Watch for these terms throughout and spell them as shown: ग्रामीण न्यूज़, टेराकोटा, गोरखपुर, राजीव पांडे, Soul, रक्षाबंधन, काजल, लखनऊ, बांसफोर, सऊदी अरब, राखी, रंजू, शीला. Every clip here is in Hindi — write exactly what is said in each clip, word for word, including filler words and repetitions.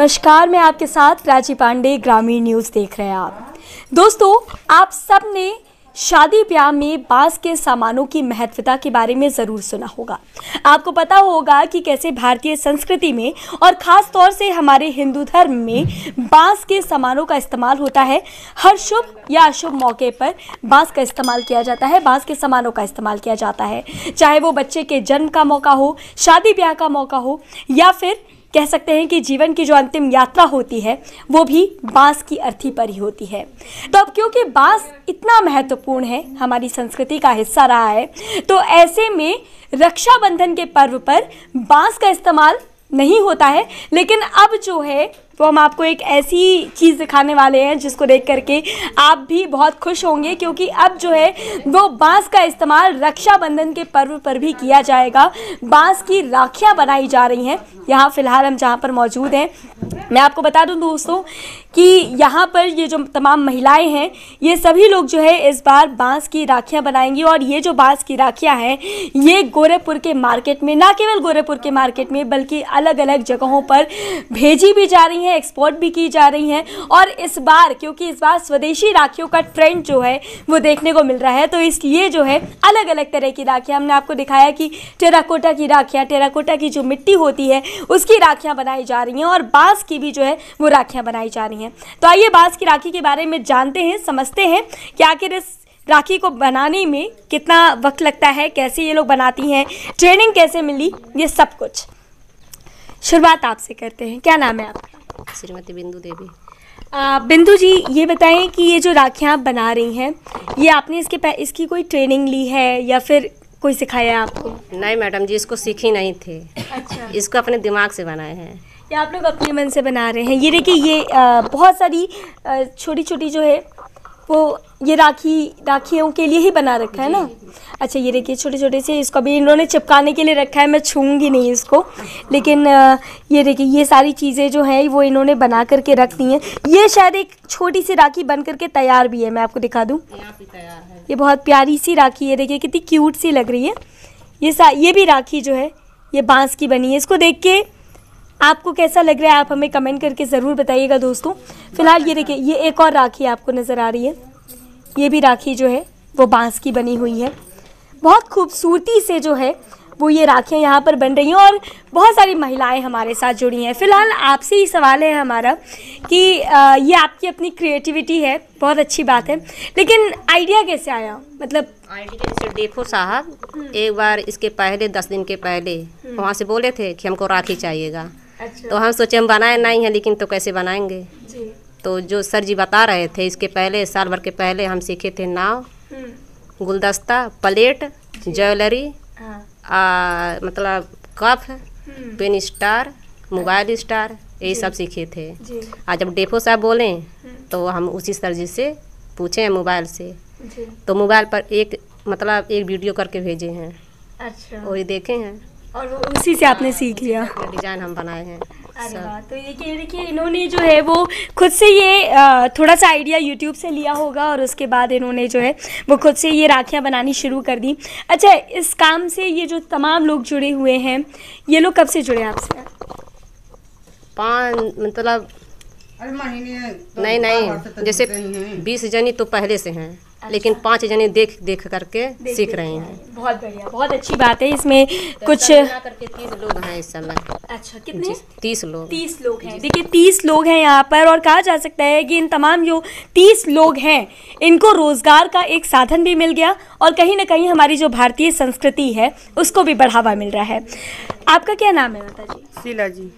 नमस्कार, मैं आपके साथ राजीव पांडे, ग्रामीण न्यूज़ देख रहे हैं आप। दोस्तों, आप सब ने शादी ब्याह में बांस के सामानों की महत्वता के बारे में ज़रूर सुना होगा। आपको पता होगा कि कैसे भारतीय संस्कृति में और ख़ास तौर से हमारे हिंदू धर्म में बांस के सामानों का इस्तेमाल होता है। हर शुभ या अशुभ मौके पर बांस का इस्तेमाल किया जाता है, बांस के सामानों का इस्तेमाल किया जाता है, चाहे वो बच्चे के जन्म का मौका हो, शादी ब्याह का मौका हो, या फिर कह सकते हैं कि जीवन की जो अंतिम यात्रा होती है वो भी बांस की अर्थी पर ही होती है। तो अब क्योंकि बांस इतना महत्वपूर्ण है, हमारी संस्कृति का हिस्सा रहा है, तो ऐसे में रक्षाबंधन के पर्व पर बांस का इस्तेमाल नहीं होता है। लेकिन अब जो है वो हम आपको एक ऐसी चीज़ दिखाने वाले हैं जिसको देख करके आप भी बहुत खुश होंगे, क्योंकि अब जो है वो बांस का इस्तेमाल रक्षाबंधन के पर्व पर भी किया जाएगा। बांस की राखियां बनाई जा रही हैं। यहाँ फ़िलहाल हम जहाँ पर मौजूद हैं, मैं आपको बता दूं दोस्तों कि यहाँ पर ये जो तमाम महिलाएं हैं, ये सभी लोग जो है इस बार बांस की राखियां बनाएंगी। और ये जो बांस की राखियां हैं, ये गोरखपुर के मार्केट में, ना केवल गोरखपुर के मार्केट में बल्कि अलग अलग जगहों पर भेजी भी जा रही हैं, एक्सपोर्ट भी की जा रही हैं। और इस बार क्योंकि इस बार स्वदेशी राखियों का ट्रेंड जो है वो देखने को मिल रहा है, तो इसलिए जो है अलग अलग तरह की राखियाँ हमने आपको दिखाया कि टेराकोटा की राखियाँ, टेराकोटा की जो मिट्टी होती है उसकी राखियाँ बनाई जा रही हैं और बांस की भी जो है वो राखियाँ बनाई जा रही हैं। तो आइए बांस की राखी के बारे में जानते हैं, समझते हैं कि आखिर इस राखी को बनाने में कितना वक्त लगता है, कैसे ये लोग बनाती हैं, ट्रेनिंग कैसे मिली, ये सब कुछ। शुरुआत आपसे करते हैं। क्या नाम है आपका? श्रीमती बिंदु देवी। आ, बिंदु जी, ये बताएं कि ये जो राखियाँ आप बना रही हैं, ये आपने इसके इसकी कोई ट्रेनिंग ली है या फिर कोई सिखाया है आपको? नहीं मैडम जी, इसको सीखी नहीं थी। अच्छा। इसको अपने दिमाग से बनाए हैं, ये आप लोग अपने मन से बना रहे हैं। ये देखिए, ये आ, बहुत सारी छोटी छोटी जो है वो ये राखी राखियों के लिए ही बना रखा है ना। अच्छा, ये देखिए छोटे छोटे से, इसको भी इन्होंने चिपकाने के लिए रखा है। मैं छूंगी नहीं इसको, लेकिन ये देखिए ये सारी चीज़ें जो हैं वो इन्होंने बना करके रख दी हैं। ये शायद एक छोटी सी राखी बन करके तैयार भी है, मैं आपको दिखा दूँ। ये बहुत प्यारी सी राखी है, देखिए कितनी क्यूट सी लग रही है। ये सा ये भी राखी जो है ये बांस की बनी है। इसको देख के आपको कैसा लग रहा है, आप हमें कमेंट करके ज़रूर बताइएगा दोस्तों। फिलहाल ये देखिए, ये एक और राखी आपको नज़र आ रही है, ये भी राखी जो है वो बांस की बनी हुई है। बहुत खूबसूरती से जो है वो ये राखियाँ यहाँ पर बन रही हैं और बहुत सारी महिलाएं हमारे साथ जुड़ी हैं। फ़िलहाल आपसे ही सवाल है हमारा कि ये आपकी अपनी क्रिएटिविटी है, बहुत अच्छी बात है, लेकिन आइडिया कैसे आया? मतलब आइडिया से देखो साहब, एक बार इसके पहले दस दिन के पहले वहाँ से बोले थे कि हमको राखी चाहिएगा। अच्छा। तो हम सोचे हम बनाए नहीं हैं, लेकिन तो कैसे बनाएंगे जी। तो जो सर जी बता रहे थे, इसके पहले साल भर के पहले हम सीखे थे नाव, गुलदस्ता, प्लेट, ज्वेलरी, मतलब cup, pen star, mobile star, यही सब सीखे थे। आज जब डेफो साहब बोले तो हम उसी सर जी से पूछे हैं मोबाइल से, तो मोबाइल पर एक मतलब एक वीडियो करके भेजे हैं। अच्छा। और ये देखे हैं और वो उसी से आपने सीख लिया, डिज़ाइन हम बनाए हैं। अरे वाह। तो ये देखिए, इन्होंने जो है वो खुद से ये थोड़ा सा आइडिया यूट्यूब से लिया होगा और उसके बाद इन्होंने जो है वो खुद से ये राखियाँ बनानी शुरू कर दी। अच्छा, इस काम से ये जो तमाम लोग जुड़े हुए हैं, ये लोग कब से जुड़े आपसे? पाँच मतलब नहीं नहीं, जैसे बीस जनी तो पहले से हैं। अच्छा। लेकिन पाँच जने देख देख करके देख सीख देख रहे हैं। बहुत बढ़िया, बहुत अच्छी बात है। इसमें तो कुछ करके तीस लोग हैं इस समय। अच्छा, कितने? तीस लोग। तीस लोग हैं, देखिए तीस लोग हैं यहाँ पर। और कहा जा सकता है कि इन तमाम जो तीस लोग हैं, इनको रोजगार का एक साधन भी मिल गया और कहीं ना कहीं हमारी जो भारतीय संस्कृति है उसको भी बढ़ावा मिल रहा है। आपका क्या नाम है माता जी? शीला जी।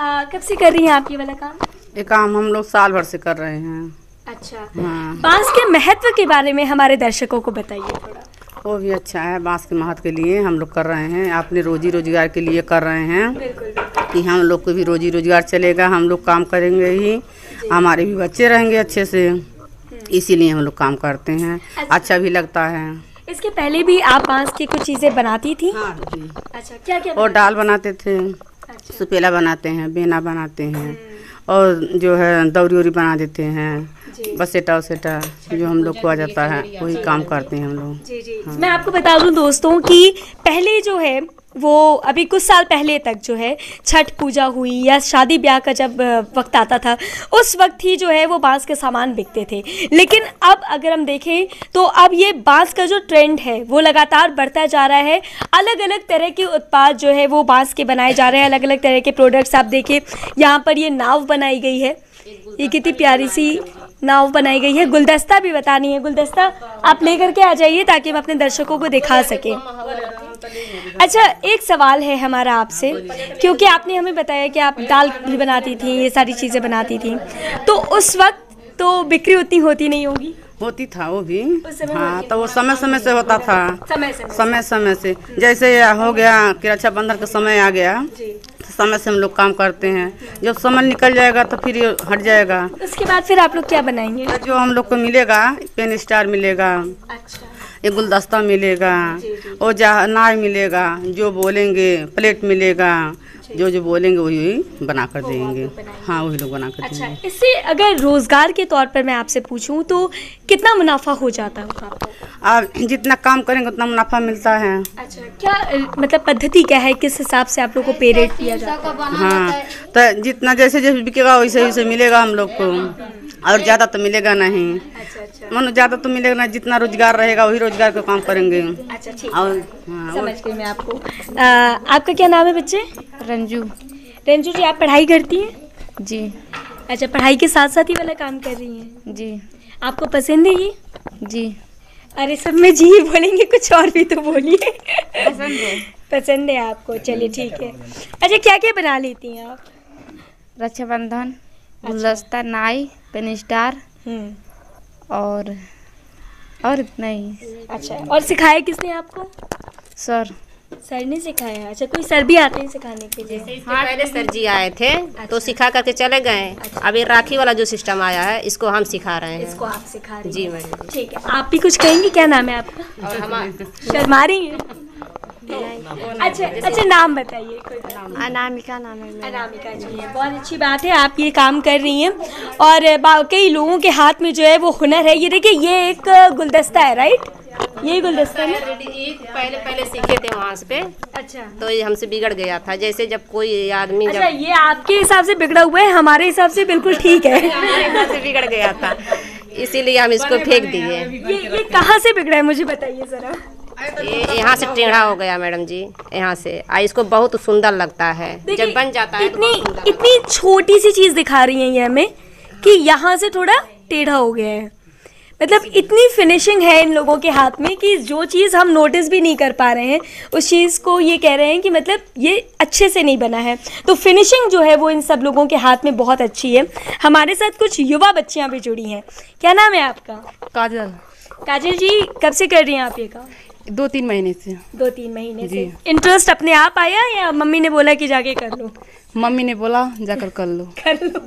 कब से कर रही हैं आप ये वाला काम? ये काम हम लोग साल भर से कर रहे हैं। अच्छा। हाँ। बांस के महत्व के बारे में हमारे दर्शकों को बताइए थोड़ा। वो भी अच्छा है, बांस के महत्व के लिए हम लोग कर रहे हैं, आपने रोजी रोजगार के लिए कर रहे हैं। बिल्कुल, बिल्कुल। कि हम लोग को भी रोजी रोजगार चलेगा, हम लोग काम करेंगे ही, हमारे भी बच्चे रहेंगे अच्छे से, इसीलिए हम लोग काम करते हैं। अच्छा, अच्छा भी लगता है। इसके पहले भी आप बांस की कुछ चीज़ें बनाती थी? हाँ जी। अच्छा, क्या क्या? और दाल बनाते थे, सुपेला बनाते हैं, बेना बनाते हैं, और जो है दौरी वौरी बना देते हैं, बस एटा वसेटा जो हम लोग को आ जाता है वही काम करते हैं हम लोग। जी जी। हाँ। मैं आपको बता दूं दोस्तों कि पहले जो है वो अभी कुछ साल पहले तक जो है छठ पूजा हुई या शादी ब्याह का जब वक्त आता था उस वक्त ही जो है वो बांस के सामान बिकते थे। लेकिन अब अगर हम देखें तो अब ये बांस का जो ट्रेंड है वो लगातार बढ़ता जा रहा है। अलग अलग तरह के उत्पाद जो है वो बांस के बनाए जा रहे हैं, अलग अलग तरह के प्रोडक्ट्स। आप देखें यहाँ पर ये नाव बनाई गई है, ये कितनी प्यारी सी नाव बनाई गई है। गुलदस्ता भी बतानी है, गुलदस्ता आप लेकर के आ जाइए ताकि हम अपने दर्शकों को दिखा सकें। अच्छा, एक सवाल है हमारा आपसे, क्योंकि आपने हमें बताया कि आप दाल भी बनाती थी, ये सारी चीज़ें बनाती थी, तो उस वक्त तो बिक्री उतनी होती नहीं होगी? होती था वो भी, हाँ, तो वो समय समय से होता था, समय समय, समय समय से। जैसे हो गया कि रक्षाबंधन का समय आ गया, समय से हम लोग काम करते हैं। जब समय निकल जाएगा तो फिर ये हट जाएगा। उसके बाद फिर आप लोग क्या बनाएंगे? जो हम लोग को मिलेगा, पेन स्टार मिलेगा, अच्छा, ये गुलदस्ता मिलेगा, और नाव मिलेगा, जो बोलेंगे प्लेट मिलेगा, जो जो बोलेंगे वही बना कर देंगे, हाँ वही लोग बना कर देंगे। अच्छा, इससे अगर रोजगार के तौर पर मैं आपसे पूछूं तो कितना मुनाफा हो जाता है? आप जितना काम करेंगे उतना मुनाफा मिलता है। अच्छा, क्या मतलब पद्धति क्या है, किस हिसाब से आप लोग को पे रेट किया जाता है? हाँ, तो जितना जैसे जैसे बिकेगा वैसे वैसे मिलेगा हम लोग को, और ज़्यादा तो मिलेगा नहीं। अच्छा, अच्छा। मानो ज़्यादा तो मिलेगा ना, जितना रोजगार रहेगा वही रोजगार का काम करेंगे। अच्छा, ठीक, और हाँ, समझ गई मैं आपको। आ, आपका क्या नाम है बच्चे? रंजू। रंजू जी, आप पढ़ाई करती हैं? जी। अच्छा, पढ़ाई के साथ साथ ही वाला काम कर रही हैं? जी। आपको पसंद है ये? जी। अरे सब में जी बोलेंगे, कुछ और भी तो बोलिए। पसंद है? पसंद है आपको, चलिए ठीक है। अच्छा, क्या क्या बना लेती हैं आप? रक्षाबंधन, गुलदस्ता, नाई, पेन स्टार, और और इतना ही। अच्छा, और सिखाया किसने आपको? सर। सर ने सिखाया? अच्छा, कोई सर भी आते हैं सिखाने के लिए? हाँ, पहले सर जी आए थे। अच्छा। तो सिखा करके चले गए। अच्छा। अब ये राखी वाला जो सिस्टम आया है इसको हम सिखा रहे हैं। इसको आप सिखा रहे हैं? जी मैडम। ठीक है, आप भी कुछ कहेंगी? क्या नाम है आपका? और हम शर्मा रही हैं। अच्छा, अच्छा, नाम बताइए। अनामिका नाम है। अनामिका जी, बहुत अच्छी बात है, आप ये काम कर रही हैं और बाकी लोगों के हाथ में जो है वो हुनर है। ये देखिए, ये एक गुलदस्ता है, राइट? ये गुलदस्ता है, पहले पहले सीखे थे वहाँ पे। अच्छा, तो ये हमसे बिगड़ गया था, जैसे जब कोई आदमी। अच्छा, जब... ये आपके हिसाब से बिगड़ा हुआ है, हमारे हिसाब से बिल्कुल ठीक है। हमारे हिसाब से बिगड़ गया था, इसीलिए हम इसको फेंक दिए। ये ये कहाँ से बिगड़ा है, मुझे बताइए जरा। ये यहाँ से टेढ़ा हो गया मैडम जी, यहाँ से। आ, इसको बहुत सुंदर लगता है जब बन जाता है। इतनी तो इतनी छोटी सी चीज़ दिखा रही है ये हमें कि यहाँ से थोड़ा टेढ़ा हो गया है। मतलब इतनी फिनिशिंग है इन लोगों के हाथ में कि जो चीज़ हम नोटिस भी नहीं कर पा रहे हैं उस चीज़ को ये कह रहे हैं कि मतलब ये अच्छे से नहीं बना है। तो फिनिशिंग जो है वो इन सब लोगों के हाथ में बहुत अच्छी है। हमारे साथ कुछ युवा बच्चियाँ भी जुड़ी हैं। क्या नाम है आपका? काजल। काजल जी, कब से कर रही हैं आप ये काम? दो तीन महीने से। दो तीन महीने से। इंटरेस्ट अपने आप आया या मम्मी ने बोला कि जाके कर लो? मम्मी ने बोला जाकर कर लो। कर लो।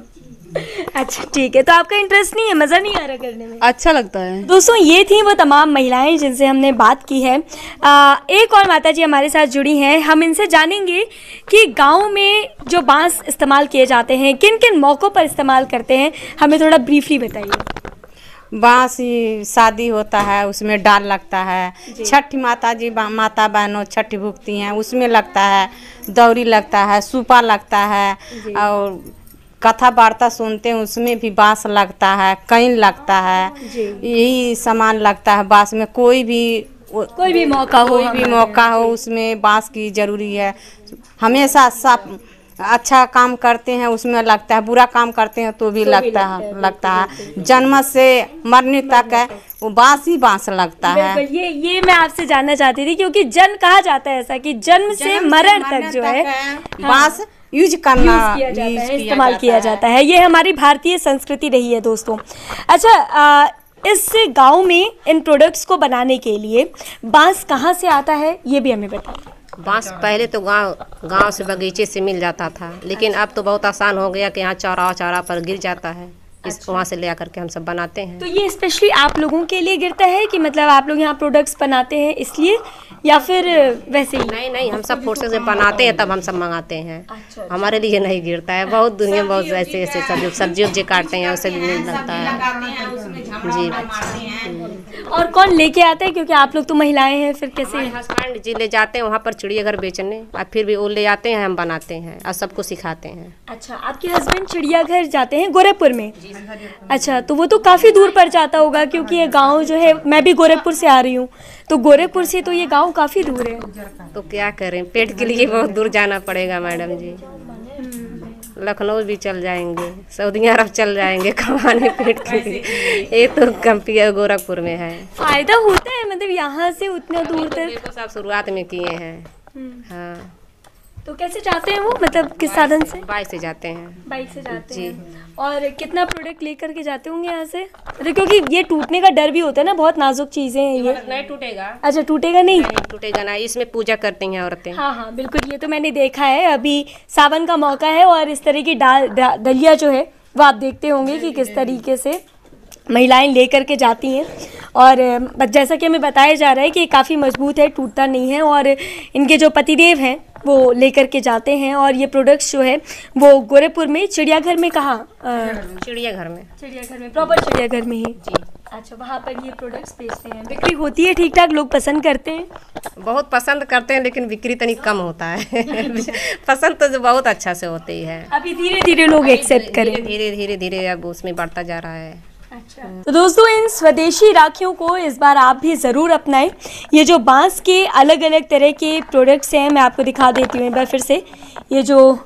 अच्छा, ठीक है, तो आपका इंटरेस्ट नहीं है, मज़ा नहीं आ रहा करने में? अच्छा लगता है। दोस्तों, ये थी वो तमाम महिलाएं जिनसे हमने बात की है। आ, एक और माता जी हमारे साथ जुड़ी हैं। हम इनसे जानेंगे कि गांव में जो बांस इस्तेमाल किए जाते हैं किन किन मौक़ों पर इस्तेमाल करते हैं, हमें थोड़ा ब्रीफली बताइए। बांस शादी होता है उसमें डाल लगता है, छठ माता जी माता बहनों छठ भुगती हैं उसमें लगता है, दौरी लगता है, सूपा लगता है, और कथा वार्ता सुनते हैं उसमें भी बांस लगता है, कईन लगता है, यही सामान लगता है। बांस में कोई भी कोई भी मौका हो कोई भी मौका हो उसमें बांस की जरूरी है। हमेशा साफ अच्छा काम करते हैं उसमें लगता है, बुरा काम करते हैं तो भी तो लगता, लगता है लगता है जन्म से मरने तक है वो बांस ही बांस लगता है। ये ये मैं आपसे जानना चाहती थी, क्योंकि जन्म कहा जाता है ऐसा कि जन्म से मरण तक जो है बांस यूज करना यूज किया जाता है, इस्तेमाल किया जाता है। ये हमारी भारतीय संस्कृति रही है दोस्तों। अच्छा, इस गाँव में इन प्रोडक्ट्स को बनाने के लिए बांस कहाँ से आता है ये भी हमें बताइए। बांस पहले तो गांव गांव से बगीचे से मिल जाता था, लेकिन अब तो बहुत आसान हो गया कि यहाँ चौराहा चौराहा पर गिर जाता है। इस वहाँ से ले आकर के हम सब बनाते हैं। तो ये स्पेशली आप लोगों के लिए गिरता है कि मतलब आप लोग यहाँ प्रोडक्ट्स बनाते हैं इसलिए, या फिर वैसे ही? नहीं नहीं, हम सब फोर्सेस से बनाते हैं तब हम सब मंगाते हैं। हमारे लिए नहीं गिरता है। बहुत दुनिया बहुत ऐसे ऐसे सब्जी सब्जी काटते हैं उससे भी मिल जाता है। जी मारते हैं। और कौन लेके आते हैं, क्योंकि आप लोग तो महिलाएं हैं, फिर कैसे? हस्बैंड जी ले जाते हैं वहाँ पर चिड़ियाघर बेचने, और फिर भी वो ले आते हैं, हम बनाते हैं और सबको सिखाते हैं। अच्छा, आपके हस्बैंड चिड़ियाघर जाते हैं गोरखपुर में? अच्छा, तो वो तो काफ़ी दूर पर जाता होगा, क्योंकि ये गाँव जो है, मैं भी गोरखपुर से आ रही हूँ, तो गोरखपुर से तो ये गाँव काफ़ी दूर है। तो क्या करें, पेट के लिए बहुत दूर जाना पड़ेगा मैडम जी। लखनऊ भी चल जाएंगे, सऊदी अरब चल जाएंगे कमाने पेट के लिए। ये तो कंपिया गोरखपुर में है। फायदा होता है मतलब यहाँ से उतना दूर तक? तो सब शुरुआत में किए हैं। हाँ, तो कैसे जाते हैं वो, मतलब किस साधन से? बाइक से जाते हैं। बाइक से जाते हैं। और कितना प्रोडक्ट लेकर के जाते होंगे यहाँ से? तो क्योंकि ये टूटने का डर भी होता है ना, बहुत नाजुक चीजें हैं ये। नहीं टूटेगा। अच्छा, टूटेगा नहीं? नहीं टूटेगा ना, इसमें पूजा करती हैं औरतें। हाँ हाँ बिल्कुल, ये तो मैंने देखा है। अभी सावन का मौका है और इस तरह की डाल डलिया जो है वो आप देखते होंगे कि किस तरीके से महिलाएं लेकर के जाती हैं। और जैसा कि हमें बताया जा रहा है कि काफ़ी मजबूत है, टूटता नहीं है, और इनके जो पतिदेव हैं वो लेकर के जाते हैं। और ये प्रोडक्ट्स जो है वो गोरखपुर में चिड़ियाघर में, कहाँ? चिड़ियाघर में। चिड़ियाघर में, प्रॉपर चिड़ियाघर में ही जी। अच्छा, वहाँ पर ये प्रोडक्ट्स बेचते हैं, बिक्री होती है ठीक ठाक, लोग पसंद करते हैं? बहुत पसंद करते हैं, लेकिन बिक्री तनिक कम होता है। पसंद तो बहुत अच्छा से होती है, अभी धीरे धीरे लोग एक्सेप्ट करें, धीरे धीरे धीरे अब उसमें बढ़ता जा रहा है। अच्छा। तो दोस्तों, इन स्वदेशी राखियों को इस बार आप भी ज़रूर अपनाएं। ये जो बांस के अलग अलग तरह के प्रोडक्ट्स हैं, मैं आपको दिखा देती हूँ एक बार फिर से। ये जो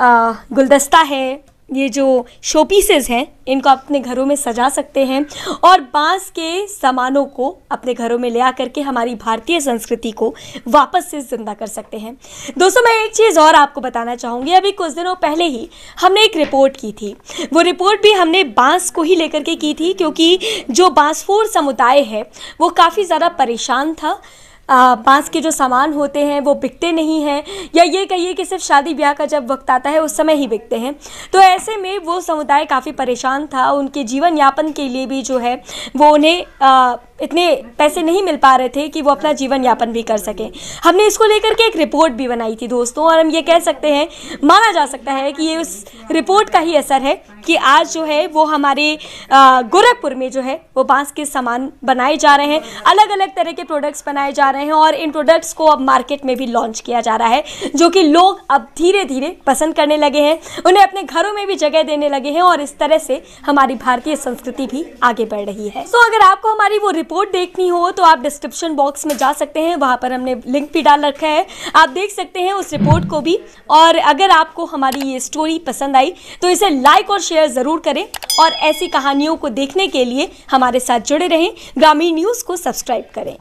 आ, गुलदस्ता है, ये जो शो पीसेस हैं, इनको आप अपने घरों में सजा सकते हैं। और बांस के सामानों को अपने घरों में ले आकर के हमारी भारतीय संस्कृति को वापस से जिंदा कर सकते हैं। दोस्तों, मैं एक चीज़ और आपको बताना चाहूँगी। अभी कुछ दिनों पहले ही हमने एक रिपोर्ट की थी, वो रिपोर्ट भी हमने बांस को ही लेकर के की थी, क्योंकि जो बांसफोर समुदाय है वो काफ़ी ज़्यादा परेशान था। बांस के जो सामान होते हैं वो बिकते नहीं हैं, या ये कहिए कि सिर्फ शादी ब्याह का जब वक्त आता है उस समय ही बिकते हैं। तो ऐसे में वो समुदाय काफ़ी परेशान था, उनके जीवन यापन के लिए भी जो है वो उन्हें आ, इतने पैसे नहीं मिल पा रहे थे कि वो अपना जीवन यापन भी कर सकें। हमने इसको लेकर के एक रिपोर्ट भी बनाई थी दोस्तों, और हम ये कह सकते हैं, माना जा सकता है कि ये उस रिपोर्ट का ही असर है कि आज जो है वो हमारे गोरखपुर में जो है वो बांस के सामान बनाए जा रहे हैं, अलग अलग तरह के प्रोडक्ट्स बनाए जा रहे हैं, और इन प्रोडक्ट्स को अब मार्केट में भी लॉन्च किया जा रहा है, जो कि लोग अब धीरे धीरे पसंद करने लगे हैं, उन्हें अपने घरों में भी जगह देने लगे हैं, और इस तरह से हमारी भारतीय संस्कृति भी आगे बढ़ रही है। तो अगर आपको हमारी वो रिपोर्ट देखनी हो तो आप डिस्क्रिप्शन बॉक्स में जा सकते हैं, वहाँ पर हमने लिंक भी डाल रखा है, आप देख सकते हैं उस रिपोर्ट को भी। और अगर आपको हमारी ये स्टोरी पसंद आई तो इसे लाइक और शेयर ज़रूर करें, और ऐसी कहानियों को देखने के लिए हमारे साथ जुड़े रहें, ग्रामीण न्यूज़ को सब्सक्राइब करें।